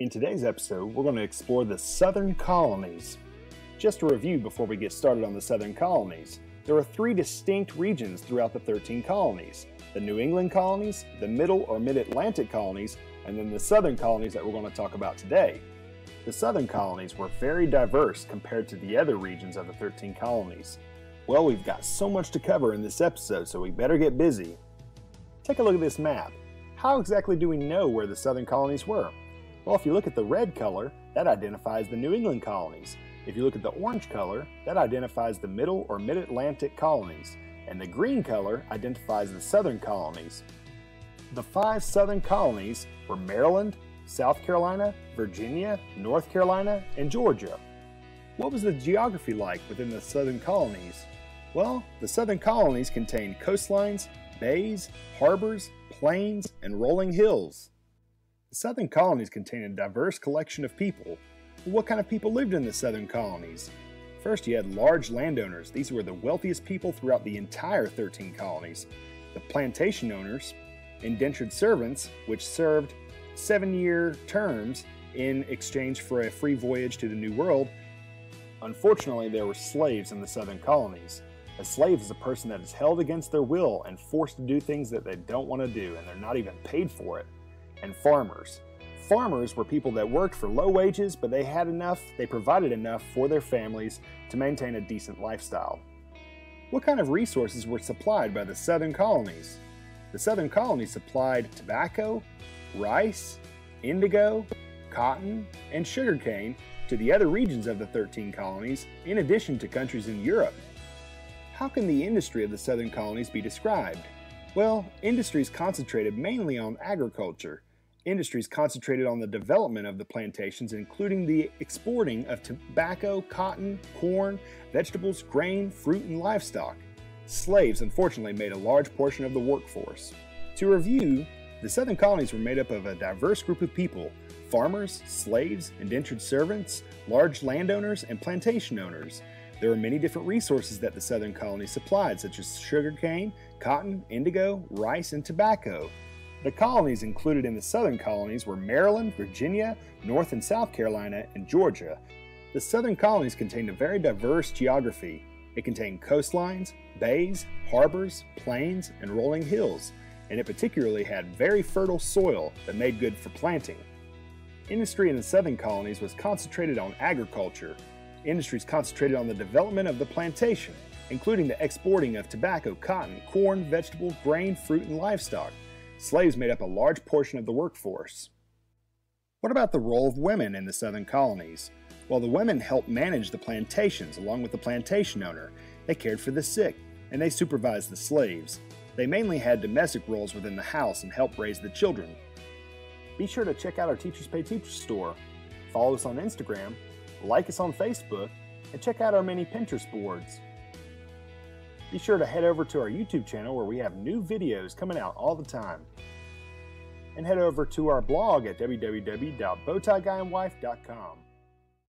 In today's episode, we're going to explore the Southern Colonies. Just a review before we get started on the Southern Colonies. There are three distinct regions throughout the 13 colonies: the New England colonies, the Middle or Mid-Atlantic colonies, and then the Southern colonies that we're going to talk about today. The Southern colonies were very diverse compared to the other regions of the 13 colonies. Well, we've got so much to cover in this episode, so we better get busy. Take a look at this map. How exactly do we know where the Southern colonies were? Well, if you look at the red color, that identifies the New England colonies. If you look at the orange color, that identifies the Middle or Mid-Atlantic colonies. And the green color identifies the Southern colonies. The five Southern colonies were Maryland, South Carolina, Virginia, North Carolina, and Georgia. What was the geography like within the Southern colonies? Well, the Southern colonies contained coastlines, bays, harbors, plains, and rolling hills. The Southern colonies contained a diverse collection of people. What kind of people lived in the Southern colonies? First, you had large landowners. These were the wealthiest people throughout the entire 13 colonies. The plantation owners, indentured servants, which served seven-year terms in exchange for a free voyage to the New World. Unfortunately, there were slaves in the Southern colonies. A slave is a person that is held against their will and forced to do things that they don't want to do, and they're not even paid for it. And farmers. Farmers were people that worked for low wages, but they had enough, they provided enough for their families to maintain a decent lifestyle. What kind of resources were supplied by the Southern colonies? The Southern colonies supplied tobacco, rice, indigo, cotton, and sugarcane to the other regions of the 13 colonies, in addition to countries in Europe. How can the industry of the Southern colonies be described? Well, industries concentrated mainly on agriculture. Industries concentrated on the development of the plantations, including the exporting of tobacco, cotton, corn, vegetables, grain, fruit, and livestock. Slaves, unfortunately, made a large portion of the workforce. To review, the Southern colonies were made up of a diverse group of people: farmers, slaves, indentured servants, large landowners, and plantation owners. There were many different resources that the Southern colonies supplied, such as sugarcane, cotton, indigo, rice, and tobacco. The colonies included in the Southern colonies were Maryland, Virginia, North and South Carolina, and Georgia. The Southern colonies contained a very diverse geography. It contained coastlines, bays, harbors, plains, and rolling hills, and it particularly had very fertile soil that made good for planting. Industry in the Southern colonies was concentrated on agriculture. Industries concentrated on the development of the plantation, including the exporting of tobacco, cotton, corn, vegetables, grain, fruit, and livestock. Slaves made up a large portion of the workforce. What about the role of women in the Southern colonies? Well, the women helped manage the plantations along with the plantation owner. They cared for the sick, and they supervised the slaves. They mainly had domestic roles within the house and helped raise the children. Be sure to check out our Teachers Pay Teachers store. Follow us on Instagram, like us on Facebook, and check out our many Pinterest boards. Be sure to head over to our YouTube channel where we have new videos coming out all the time. And head over to our blog at www.bowtieguyandwife.com.